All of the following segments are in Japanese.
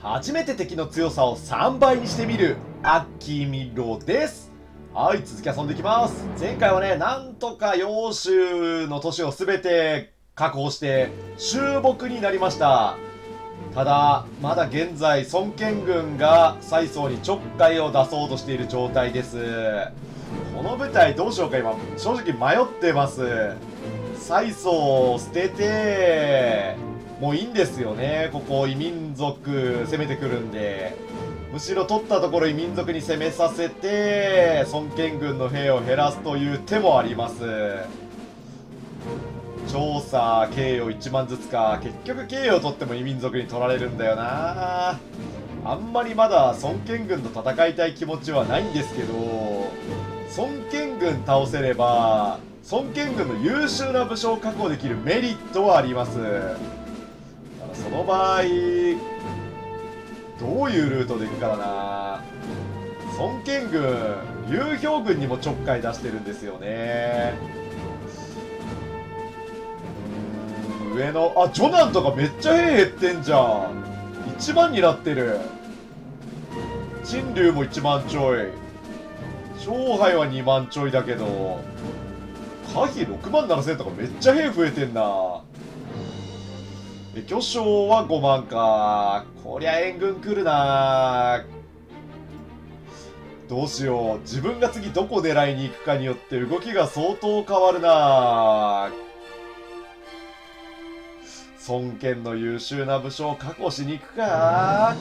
初めて敵の強さを3倍にしてみるアキミロです。はい、続き遊んでいきます。前回はね、なんとか揚州の都市を全て確保して収木になりました。ただまだ現在孫権軍が蔡操にちょっかいを出そうとしている状態です。この部隊どうしようか、今正直迷ってます。蔡操を捨ててもういいんですよね。ここ異民族攻めてくるんで、むしろ取ったところ異民族に攻めさせて孫権軍の兵を減らすという手もあります。調査経由1万ずつか。結局経由を取っても異民族に取られるんだよな。あんまりまだ孫権軍と戦いたい気持ちはないんですけど、孫権軍倒せれば孫権軍の優秀な武将を確保できるメリットはあります。その場合どういうルートで行くからな。孫権軍劉表軍にもちょっかい出してるんですよね。上のあジョナンとかめっちゃ兵減ってんじゃん。1万になってる。陳龍も1万ちょい、昌杯は2万ちょいだけど、可否6万7000とかめっちゃ兵増えてんな。巨匠は5万か。こりゃ援軍来るな。どうしよう、自分が次どこ狙いに行くかによって動きが相当変わるな。孫権の優秀な武将を確保しに行くか。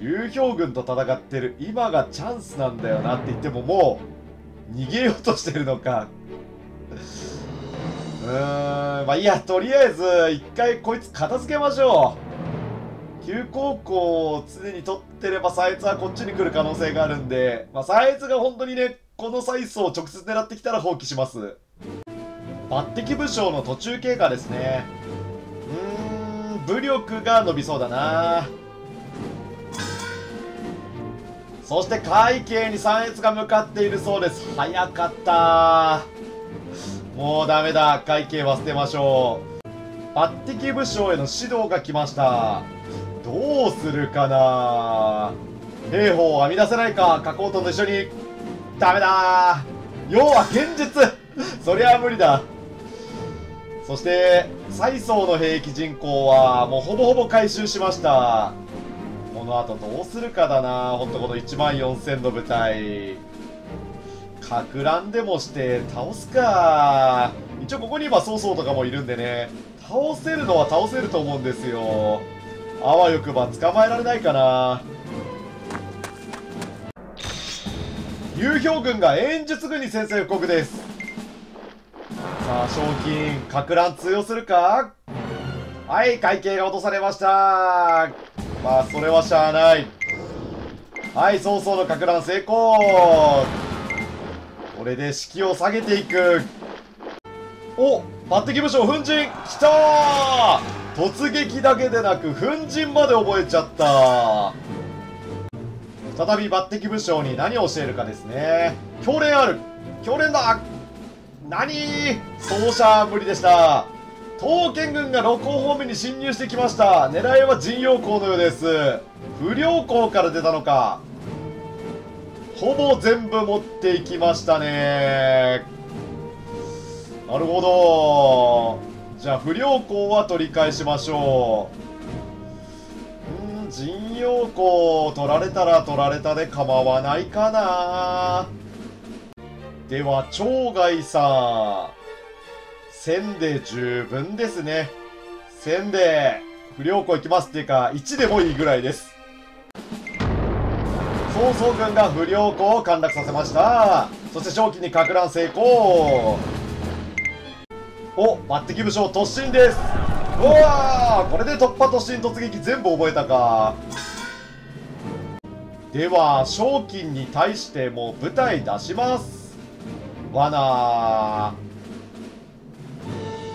劉表軍と戦ってる今がチャンスなんだよなって言っても、もう逃げようとしてるのか。まあいいや、とりあえず一回こいつ片付けましょう。急航行を常に取ってれば蔡操はこっちに来る可能性があるんで、まあ蔡操が本当にね、この蔡操を直接狙ってきたら放棄します。抜擢武将の途中経過ですね。武力が伸びそうだな。そして海警に蔡操が向かっているそうです。早かった。もうダメだ、会計は捨てましょう。抜擢武将への指導が来ました。どうするかな。兵法を編み出せないか。加工と一緒に。ダメだ、要は現実そりゃ無理だ。そして蔡操の兵役人口はもうほぼほぼ回収しました。このあとどうするかだな。ほんとこの1万4000の部隊かく乱でもして倒すか。一応ここに今曹操とかもいるんでね、倒せるのは倒せると思うんですよ。あわよくば捕まえられないかな。劉表軍が演術軍に宣戦布告です。さあ賞金かく乱通用するか。はい、会計が落とされました。まあそれはしゃあない。はい、曹操のかく乱成功。これで士気を下げていく。おっ、抜擢武将粉塵きたー。突撃だけでなく粉塵まで覚えちゃった。再び抜擢武将に何を教えるかですね。教練ある、教練だ。何走者無理でした。刀剣軍が露光方面に侵入してきました。狙いは陣陽校のようです。不良校から出たのか。ほぼ全部持っていきましたね。なるほど。じゃあ不良校は取り返しましょう。陣陽校取られたら取られたで構わないかな。では鳥海さん1000で十分ですね。1000で不良校いきます。っていうか1でもいいぐらいです。曹操軍が不良校を陥落させました。そして正気にかく乱成功。お、抜擢武将突進です。うわー、これで突破突進突撃全部覚えたか。では正気に対してもう部隊出します。罠、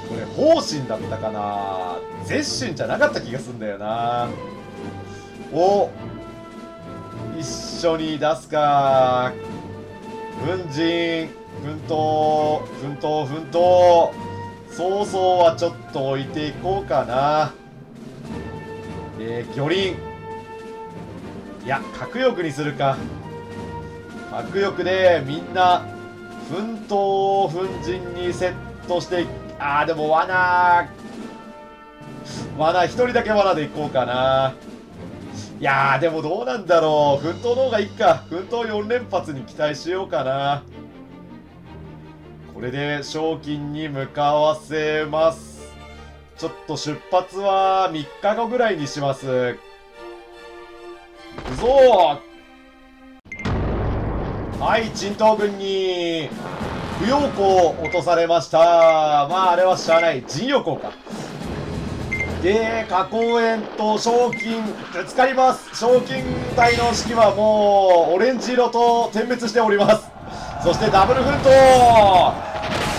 これ方針だったかな。絶神じゃなかった気がするんだよな。お、一緒に出すか。軍人奮闘奮闘奮闘。曹操はちょっと置いていこうかな。魚鱗いや、核翼にするか。核翼でみんな奮闘を粉塵にセットして、あーでも罠1人だけ罠でいこうかな。いやーでもどうなんだろう、奮闘の方がいいか。奮闘4連発に期待しようかな。これで賞金に向かわせます。ちょっと出発は3日後ぐらいにします。うそー。はい、沈東軍に不要庫落とされました。まああれはしゃあない。陣陽校か。で、花公園と賞金ぶつかります。賞金帯の式はもうオレンジ色と点滅しております。そしてダブル奮闘す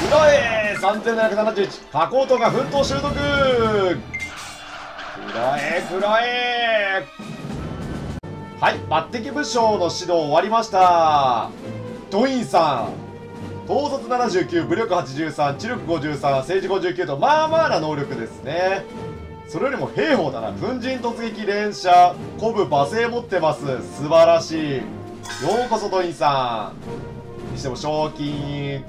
ごい 3771 花公党が奮闘習得。くらえはい、抜擢武将の指導終わりました。ドインさん統率79、武力83、知力53、政治59と、まあまあな能力ですね。それよりも兵法だな。軍人突撃連射、鼓舞馬声持ってます。素晴らしい。ようこそドインさん。にしても賞金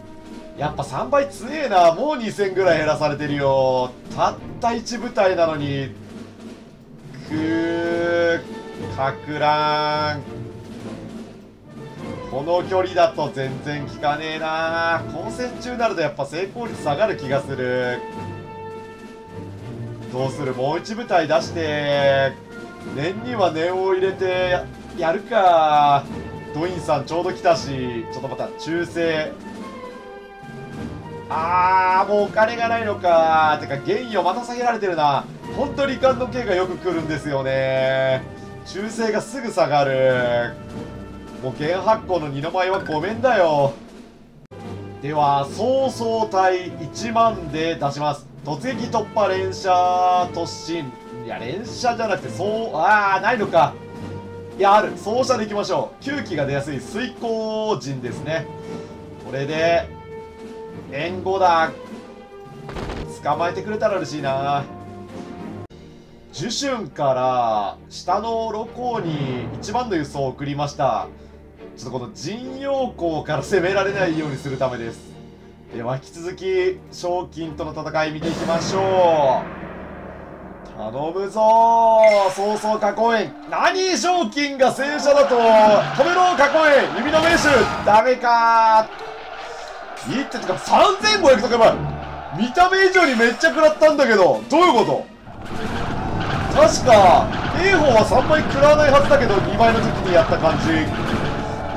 やっぱ3倍強えな。もう2000ぐらい減らされてるよ。たった1部隊なのに。かくらん。この距離だと全然効かねえな。混戦中になるとやっぱ成功率下がる気がする。どうする、もう1部隊出して念には念を入れて やるか。ドインさんちょうど来たし、ちょっとまた忠誠。あーもうお金がないのか。てか原油をまた下げられてるな。本当に遺憾の刑がよく来るんですよね。忠誠がすぐ下がる。もう現発行の二の舞はごめんだよ。では総総隊1万で出します。突撃突破連射突進。いや連射じゃなくて総、ああないのか。いやある、総射でいきましょう。9機が出やすい水耕陣ですね。これで援護だ。捕まえてくれたら嬉しいな。ジュ春から下の路港に1番の輸送を送りました。ちょっとこの陣陽港から攻められないようにするためです。では引き続き賞金との戦い見ていきましょう。頼むぞー。早々加工園。何、賞金が戦車だと。止めろ加工園、弓の名手。ダメかー。いいってとか3500とかやばい。見た目以上にめっちゃ食らったんだけど、どういうこと。確か兵法は3倍食らわないはずだけど、2倍の時にやった感じ。い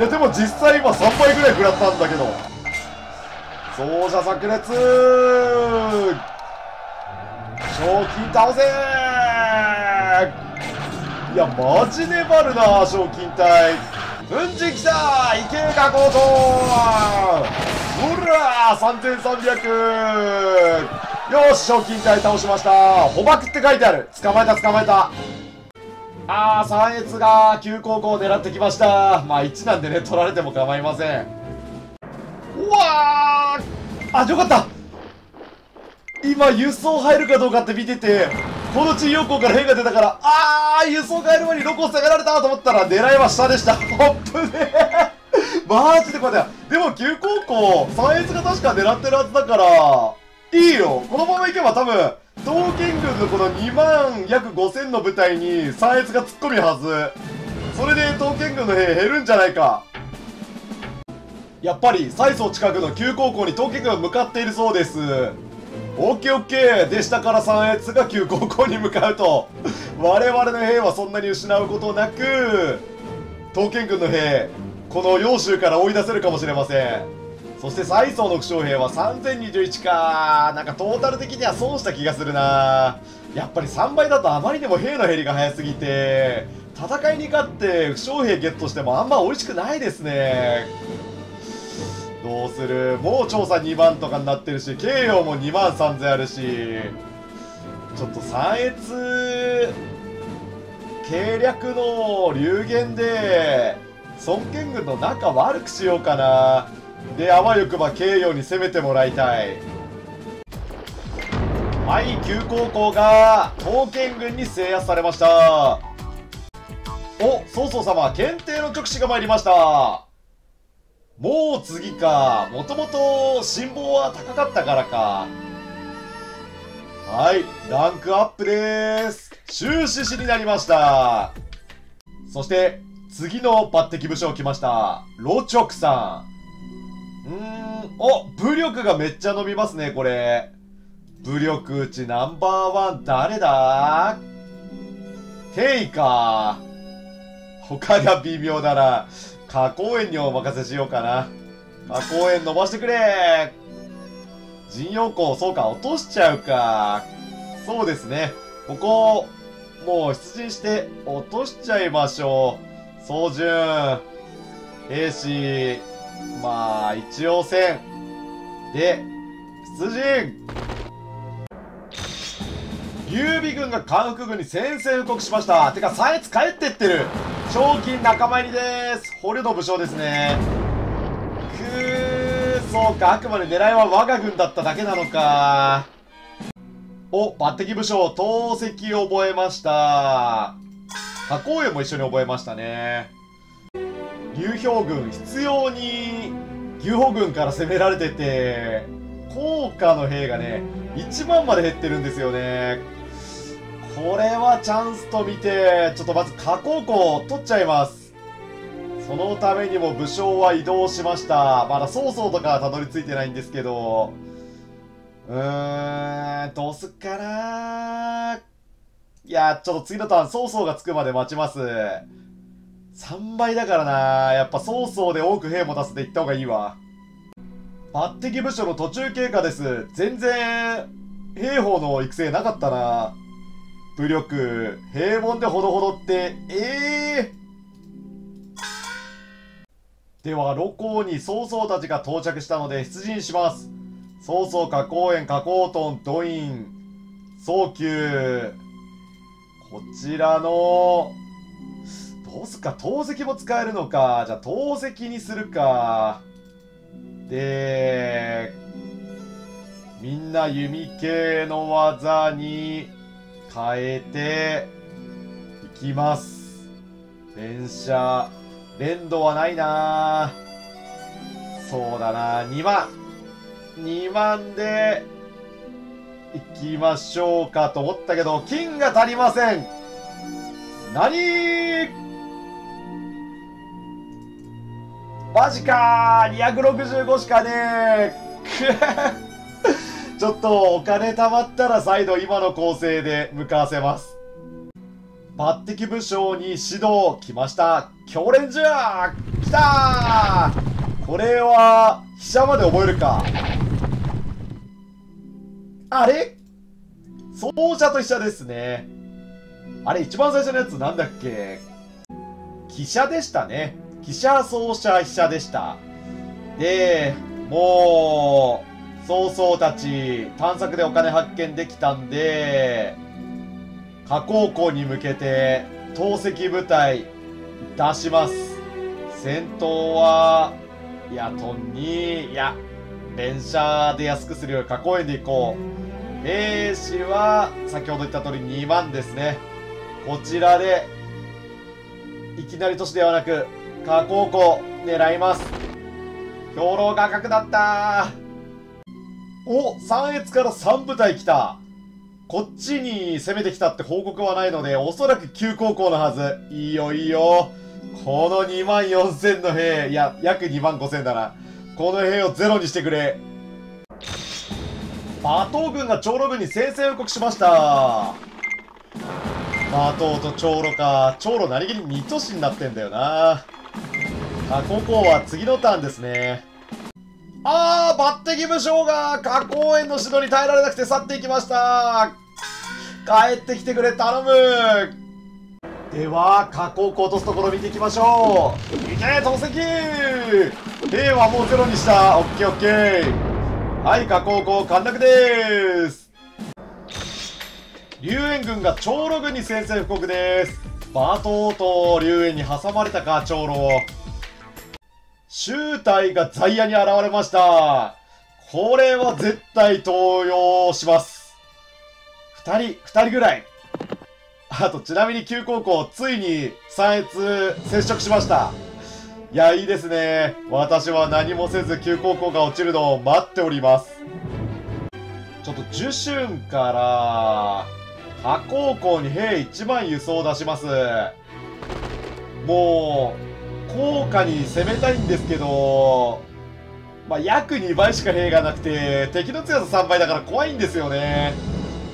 やでも実際今3倍ぐらい食らったんだけど。走者炸裂。賞金倒せー。いやマジ粘るな賞金隊。軍人来たー。池江が強盗。うらー 3300。よし、賞金隊倒しました。捕獲って書いてある。捕まえた。あー、三越が急降下を狙ってきました。まあ1なんでね、取られても構いません。うわー、あよかった。今輸送入るかどうかって見てて、この陣陽港から兵が出たから、あー輸送が入る前にロコ下げられたと思ったら、狙いは下でした。ほっぶねー。マジでこれだ。でも急降下三越が確か狙ってるはずだから、いいよ。このままいけば多分刀剣軍のこの2万約5000の部隊に三越が突っ込むはず。それで刀剣軍の兵減るんじゃないか。やっぱり西総近くの急降下に刀剣軍が向かっているそうです。オッケーオッケー。で下から三越が急降下に向かうと。我々の兵はそんなに失うことなく、刀剣軍の兵この揚州から追い出せるかもしれません。そして西総の負傷兵は3021か。なんかトータル的には損した気がするな。やっぱり3倍だとあまりにも兵の減りが早すぎて、戦いに勝って負傷兵ゲットしてもあんま美味しくないですね。どうする、もう調査2万とかになってるし、軽量も2万3000あるし、ちょっと三越計略の流言で孫権軍の仲悪くしようかな。であわよくば軽量に攻めてもらいたい。はい、急降下が刀剣軍に制圧されました。お、曹操様、検定の直視が参りました。もう次か。もともと信望は高かったからか。はい、ランクアップでーす。修士士になりました。そして次の抜擢武将来ました。ロチョクさん。お、武力がめっちゃ伸びますね。これ武力うちナンバーワン誰だ？テイか。他が微妙だな。花公園にお任せしようかな。花公園伸ばしてくれ。陣容校、そうか、落としちゃうか。そうですね。ここ、もう出陣して落としちゃいましょう。曹純、兵士、まあ、一応戦。で、出陣。劉備軍が関羽軍に宣戦布告しました。てかサイツ帰ってってる。賞金仲間入りでーす。捕虜の武将ですね。そうか、あくまで狙いは我が軍だっただけなのか。お、抜擢武将投石を覚えました。加工園も一緒に覚えましたね。劉表軍必要に劉邦軍から攻められてて、効果の兵がね1万まで減ってるんですよね。これはチャンスと見て、ちょっとまず加工庫を取っちゃいます。そのためにも武将は移動しました。まだ曹操とかはたどり着いてないんですけど、どうすっかな。いや、ちょっと次のターン曹操がつくまで待ちます。3倍だからな。やっぱ曹操で多く兵も出すって言った方がいいわ。抜擢部署の途中経過です。全然兵法の育成なかったな。武力平凡でほどほどって、では露光に曹操たちが到着したので出陣します。曹操、加工園、加工トン、ドイン、早急、こちらのどうすか。投石も使えるのか。じゃあ投石にするか。で、みんな弓系の技に変えていきます。連射、連動はないな。そうだな、2万でいきましょうかと思ったけど、金が足りません。何、マジかー。265しかねーちょっとお金貯まったら再度今の構成で向かわせます。抜擢武将に指導来ました。教練じゃー、来たー。これは飛車まで覚えるか。あれ走者と飛車ですね。あれ一番最初のやつなんだっけ。飛車でしたね。飛車、走者、飛車でした。で、もう、曹操たち、探索でお金発見できたんで、加工校に向けて、投石部隊、出します。先頭は、いや、トンに、いや、連射で安くするより加工園で行こう。兵士は、先ほど言った通り2万ですね。こちらで、いきなり都市ではなく、加工庫狙います。兵糧が赤くなった。お、三越から3部隊来た。こっちに攻めてきたって報告はないので、おそらく急航行のはず。いいよいいよ。この2万4000の兵、いや約2万5000だな。この兵をゼロにしてくれ。馬頭軍が長老軍に宣戦布告しました。馬頭と長老か。長老なりきり2都市になってんだよな。加工校は次のターンですね。抜擢武将が加工園の指導に耐えられなくて去っていきました。帰ってきてくれ、頼む。では加工校落とすところ見ていきましょう。いけ、投石。兵はもうゼロにした。オッケーオッケー。はい、加工校陥落でーす。龍炎軍が長老軍に宣戦布告です。馬頭と龍炎に挟まれたか。長老周隊が在野に現れました。これは絶対登用します。2人ぐらい。あと、ちなみに旧高校、ついに3越接触しました。いや、いいですね。私は何もせず旧高校が落ちるのを待っております。ちょっと、ジュシュンから、他高校に兵1万輸送を出します。もう、高架に攻めたいんですけど、まあ、約2倍しか兵がなくて、敵の強さ3倍だから怖いんですよね。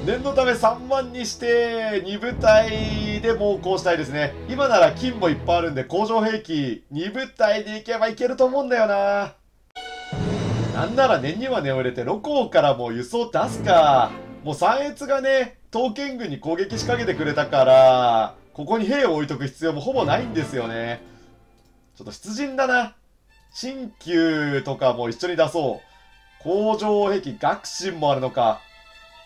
念のため3万にして2部隊で猛攻したいですね。今なら金もいっぱいあるんで工場兵器2部隊でいけばいけると思うんだよな。なんなら念には念を入れてロコからも輸送出すか。もう三越がね、刀剣軍に攻撃仕掛けてくれたから、ここに兵を置いとく必要もほぼないんですよね。ちょっと出陣だな。新旧とかも一緒に出そう。工場兵器学進もあるのか。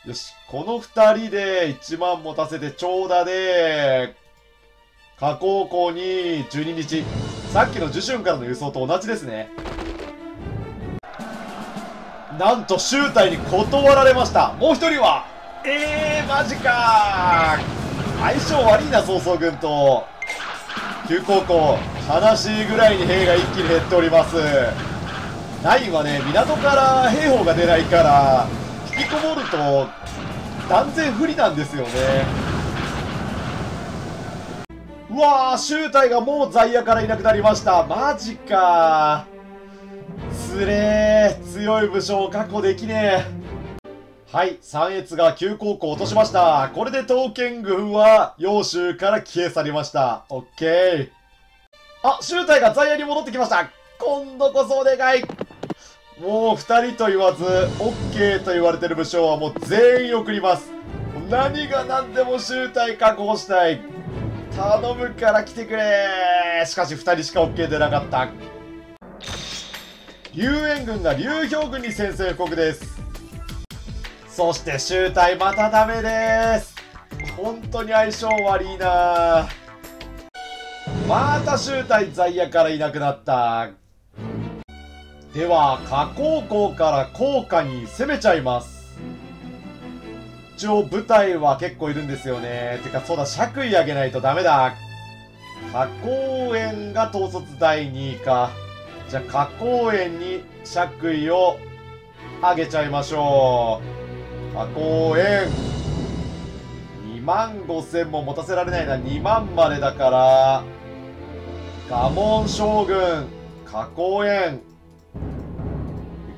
よし、この2人で1万持たせて長打で、下高校に12日。さっきのジュシュンからの輸送と同じですね。なんと周隊に断られました。もう1人はマジかー。相性悪いな、曹操軍と。旧高校、悲しいぐらいに兵が一気に減っております。ナインはね、港から兵法が出ないから、引きこもると断然不利なんですよね。うわー、周隊がもう在野からいなくなりました。マジかー、つれー。強い武将を確保できねえ。はい、三越が旧高校を落としました。これで刀剣軍は揚州から消え去りました。オッケー。あ、周隊が在野に戻ってきました。今度こそお願い。もう2人と言わず OK と言われてる武将はもう全員送ります。何が何でも周隊確保したい。頼むから来てくれ。しかし2人しか OK 出なかった。龍炎軍が龍氷軍に宣戦布告です。そして周隊またダメです。本当に相性悪いな。また周隊在野からいなくなった。では下高校から高架に攻めちゃいます。一応部隊は結構いるんですよね。てか、そうだ、爵位あげないとダメだ。花公園が統率第2位か。じゃあ花公園に爵位をあげちゃいましょう。花公園2万5000も持たせられないな。2万までだから、蒲門将軍、花公園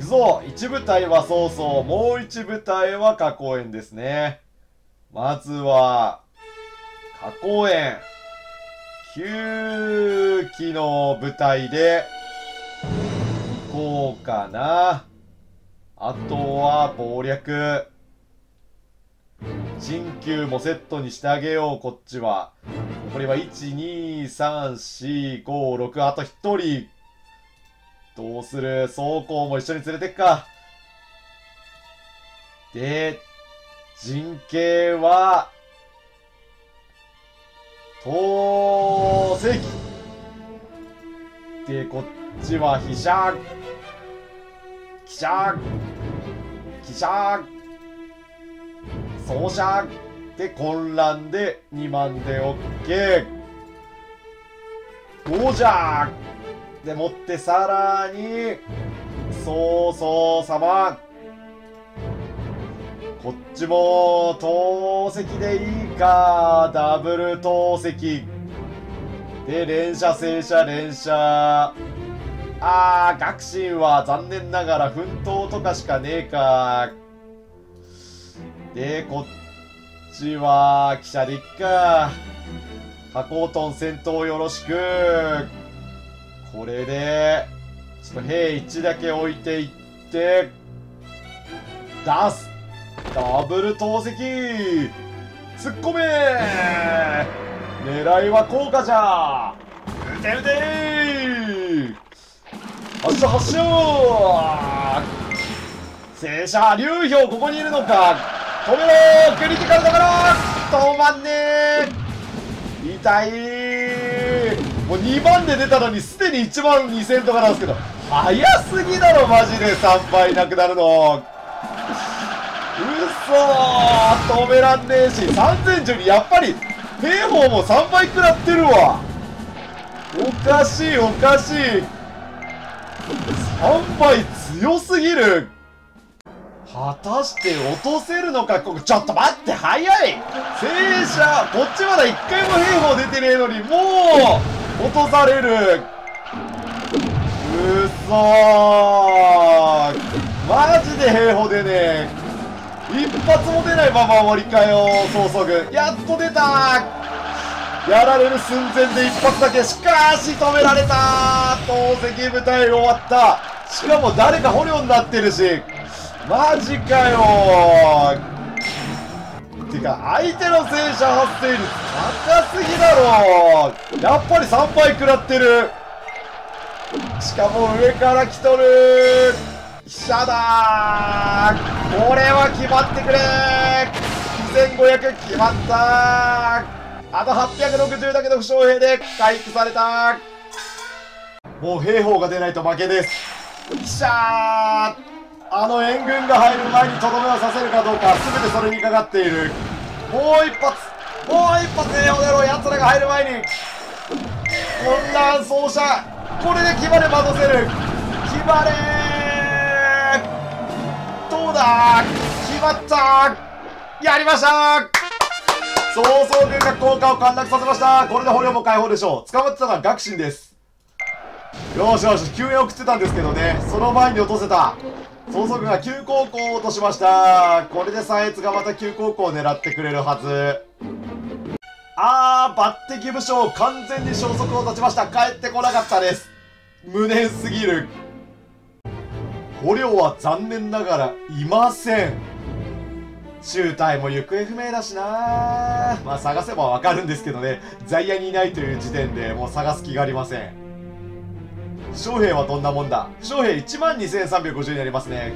1部隊は曹操、もう1部隊は花公園ですね。まずは花公園9機の部隊で行こうかな。あとは謀略、新旧もセットにしてあげよう。こっちはこれは12345、6、あと1人。どうする？走行も一緒に連れてっか。で、陣形は、投石。で、こっちは飛車。飛車。飛車。走車。で、混乱で2万で OK。ゴージャー。でもってさらに曹操様、こっちも投石でいいか。ダブル投石で連射、正射、連射。あー、学進は残念ながら奮闘とかしかねえか。でこっちは汽車でいっか。加工トン戦闘よろしく。これでちょっと兵1だけ置いていって出す。ダブル投石突っ込め。狙いは効果じゃ。撃て撃てー。発射発射。正射流氷、ここにいるのか。止めろー。クリティカルだから。止まんねー。痛い。もう2万で出たのにすでに1万2000とかなんですけど、早すぎだろマジで。3倍なくなるの。うっそー、止めらんねえし。3010にやっぱり兵法も3倍食らってるわ。おかしいおかしい。3倍強すぎる。果たして落とせるのか。ここちょっと待って、早い。正射、こっちまだ1回も兵法出てねえのにもう落とされる。うそー、マジで兵法出ねえ。一発も出ないまま終わりかよ。早速やっと出たー。やられる寸前で一発だけ、しかし止められたー。投石部隊終わった。しかも誰か捕虜になってるし、マジかよー。てか相手の戦車発生率高すぎだろー。やっぱり3倍食らってる。しかも上から来とるー。飛車だー。これは決まってくれー。2500決まったー。あと860だけの負傷兵で回復されたー。もう兵法が出ないと負けです。飛車ー。あの援軍が入る前にとどめをさせるかどうか、全てそれにかかっている。もう一発、もう一発でよ。出ろ、やつらが入る前に。混乱走者、これで決まれ。惑わせる、決まれー。どうだー、決まったー。やりましたー。曹操軍が効果を陥落させました。これで捕虜も解放でしょう。捕まってたのは学信です。よしよし、救援を送ってたんですけどね、その前に落とせた。曹操軍が急降降を落としました。これで左越がまた急降降を狙ってくれるはず。抜擢武将完全に消息を絶ちました。帰ってこなかったです。無念すぎる。捕虜は残念ながらいません。中隊も行方不明だしな。まあ探せばわかるんですけどね、在野にいないという時点でもう探す気がありません。負傷兵はどんなもんだ。負傷兵 12,350 になりますね。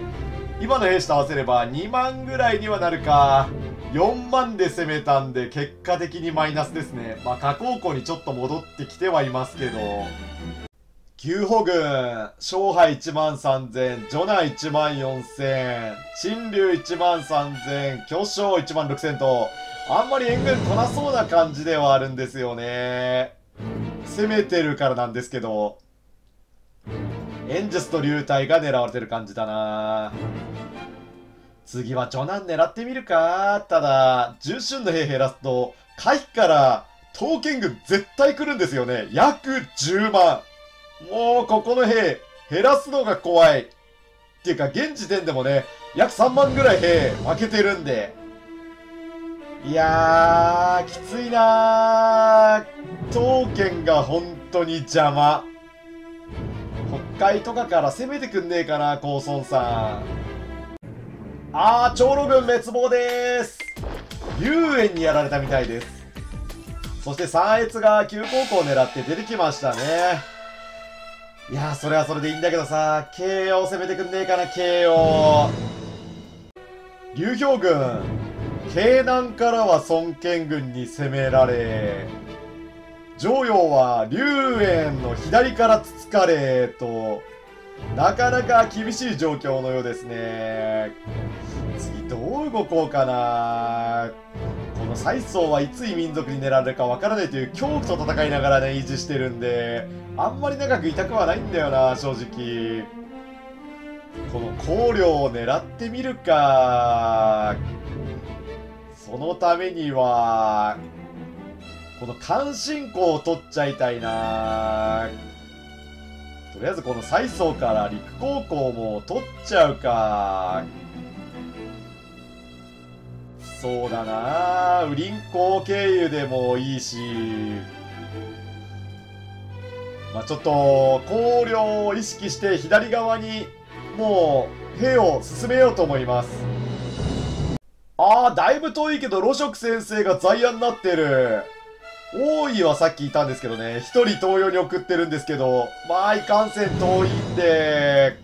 今の兵士と合わせれば2万ぐらいにはなるか。4万で攻めたんで結果的にマイナスですね。まあ下降庫にちょっと戻ってきてはいますけど。牛歩軍勝敗 13,000、ジョナ 14,000、陳龍 13,000、巨匠 16,000 と、あんまり援軍来なそうな感じではあるんですよね。攻めてるからなんですけど。演術と流体が狙われてる感じだな。次は長男狙ってみるか。ただ重春の兵減らすと回避から刀剣軍絶対来るんですよね。約10万。もうここの兵減らすのが怖いっていうか、現時点でもね約3万ぐらい兵負けてるんで、いやーきついな。刀剣が本当に邪魔。北海とかから攻めてくんねえかな、高村さん。長老軍滅亡でーす。遊園にやられたみたいです。そして三越が急降降を狙って出てきましたね。いやー、それはそれでいいんだけどさ、慶応攻めてくんねえかな、慶応。流氷軍京南からは孫権軍に攻められ、常陽は龍炎の左からつつかれと、なかなか厳しい状況のようですね。次どう動こうかな。この宰相はいつ異民族に狙われるかわからないという恐怖と戦いながらね維持してるんで、あんまり長く痛くはないんだよな正直。この公領を狙ってみるか。そのためにはこの関心港を取っちゃいたいな。とりあえずこの西層から陸高校も取っちゃうか。そうだな、雨林港経由でもいいし、まあちょっと公領を意識して左側にもう兵を進めようと思います。だいぶ遠いけど盧植先生が在野になってる。王位はさっきいたんですけどね、一人東洋に送ってるんですけど、まあいかんせん遠いんで、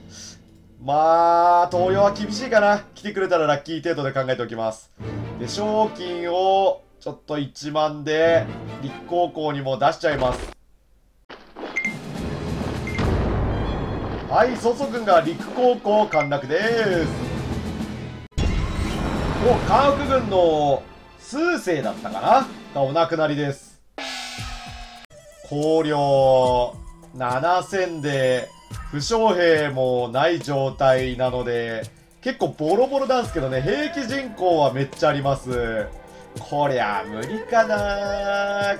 まあ東洋は厳しいかな。来てくれたらラッキー程度で考えておきます。で賞金をちょっと1万で立候補にも出しちゃいます。はい、曹操軍が陸高校陥落です。お、関北軍の数勢だったかな。お亡くなりです。広陵7000で負傷兵もない状態なので結構ボロボロなんですけどね、兵器人口はめっちゃあります。こりゃ無理かな。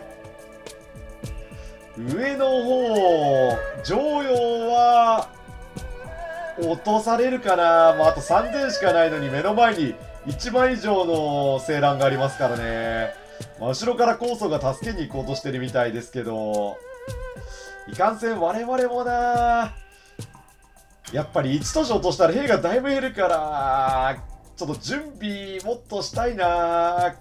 上の方常陽は落とされるかな。まあ、あと3000しかないのに目の前に1万以上の青蘭がありますからね、まあ、後ろから酵素が助けに行こうとしてるみたいですけど、いかんせん我々もなやっぱり1都市落としたら兵がだいぶ減るから、ちょっと準備もっとしたいな。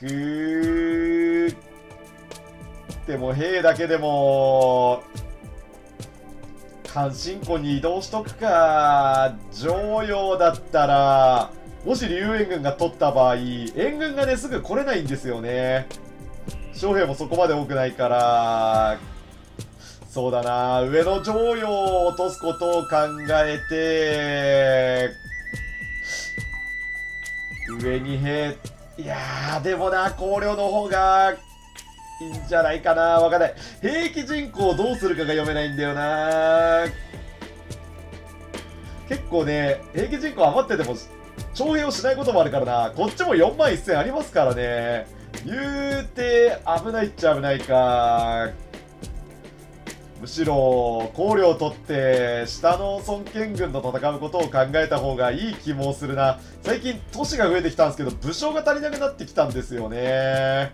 くーでも兵だけでも関心湖に移動しとくか。常陽だったらもし龍炎軍が取った場合、援軍がねすぐ来れないんですよね。将兵もそこまで多くないから、そうだな、上の常陽を落とすことを考えて上に兵、いやーでもな広陵の方がいいんじゃないかな。わかんない、兵器人口どうするかが読めないんだよな。結構ね兵器人口余ってても徴兵をしないこともあるからな。こっちも4万1000ありますからね。言うて危ないっちゃ危ないか。むしろ広陵を取って下の孫権軍と戦うことを考えた方がいい気もするな。最近都市が増えてきたんですけど武将が足りなくなってきたんですよね。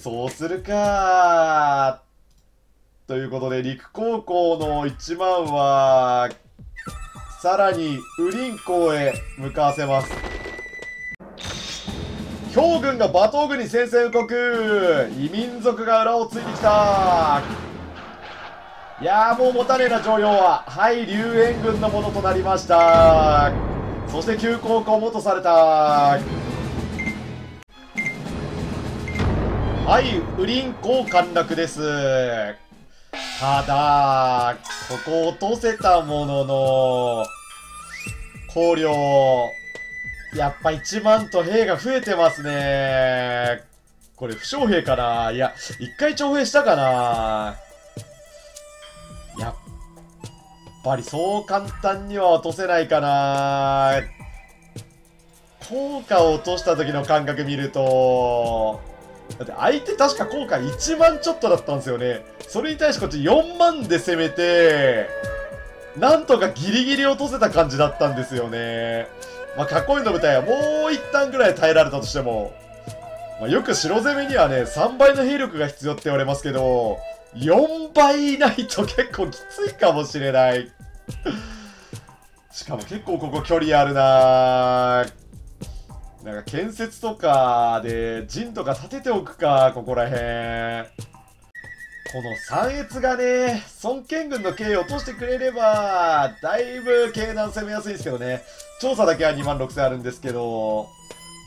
そうするか。ということで陸高校の1万はさらに雨林校へ向かわせます。兵軍が馬頭軍に宣戦布告、異民族が裏をついてきた。いやーもう持たねえな常陽は。はい、龍炎軍のものとなりました。そして旧高校もとされた。はい、雨林校陥落です。ただ、ここを落とせたものの、広陵、やっぱ1万と兵が増えてますね。これ、負傷兵かな?いや、一回徴兵したかな?やっぱりそう簡単には落とせないかな。効果を落とした時の感覚見ると、だって相手確か効果1万ちょっとだったんですよね。それに対してこっち4万で攻めて、なんとかギリギリ落とせた感じだったんですよね。まあ囲いの舞台はもう一旦ぐらい耐えられたとしても、まあ、よく城攻めにはね3倍の兵力が必要って言われますけど、4倍ないと結構きついかもしれない。しかも結構ここ距離あるなぁ。なんか建設とかで陣とか立てておくか、ここらへん。この三越がね孫権軍の兵を落としてくれればだいぶ京南攻めやすいんですけどね。調査だけは2万6000あるんですけど、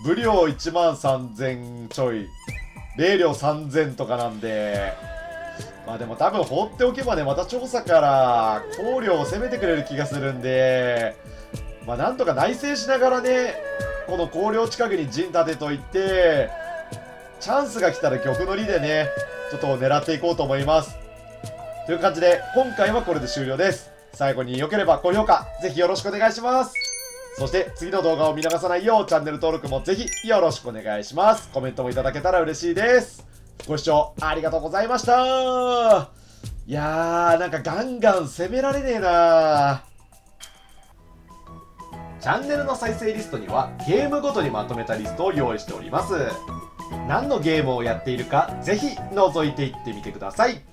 武量1万3000ちょい、霊量3000とかなんで、まあでも多分放っておけばねまた調査から広陵を攻めてくれる気がするんで、まあなんとか内政しながらねこの広陵近くに陣立てといて、チャンスが来たら玉乗りでねちょっと狙っていこうと思います。という感じで今回はこれで終了です。最後に良ければ高評価ぜひよろしくお願いします。そして次の動画を見逃さないようチャンネル登録もぜひよろしくお願いします。コメントもいただけたら嬉しいです。ご視聴ありがとうございました。いやーなんかガンガン攻められねえなー。チャンネルの再生リストにはゲームごとにまとめたリストを用意しております。何のゲームをやっているかぜひ覗いていってみてください。